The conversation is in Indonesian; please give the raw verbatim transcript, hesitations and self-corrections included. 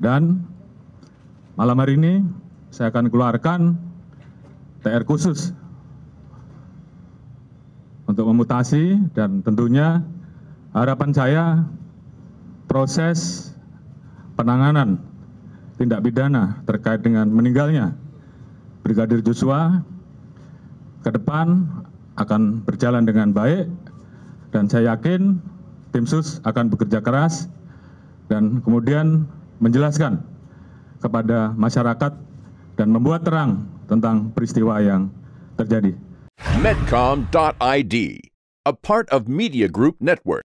Dan malam hari ini saya akan keluarkan T R khusus untuk memutasi, dan tentunya harapan saya proses penanganan tindak pidana terkait dengan meninggalnya Brigadir Joshua ke depan akan berjalan dengan baik, dan saya yakin Tim Sus akan bekerja keras dan kemudian menjelaskan kepada masyarakat dan membuat terang tentang peristiwa yang terjadi. Medcom dot I D, a part of Media Group Network.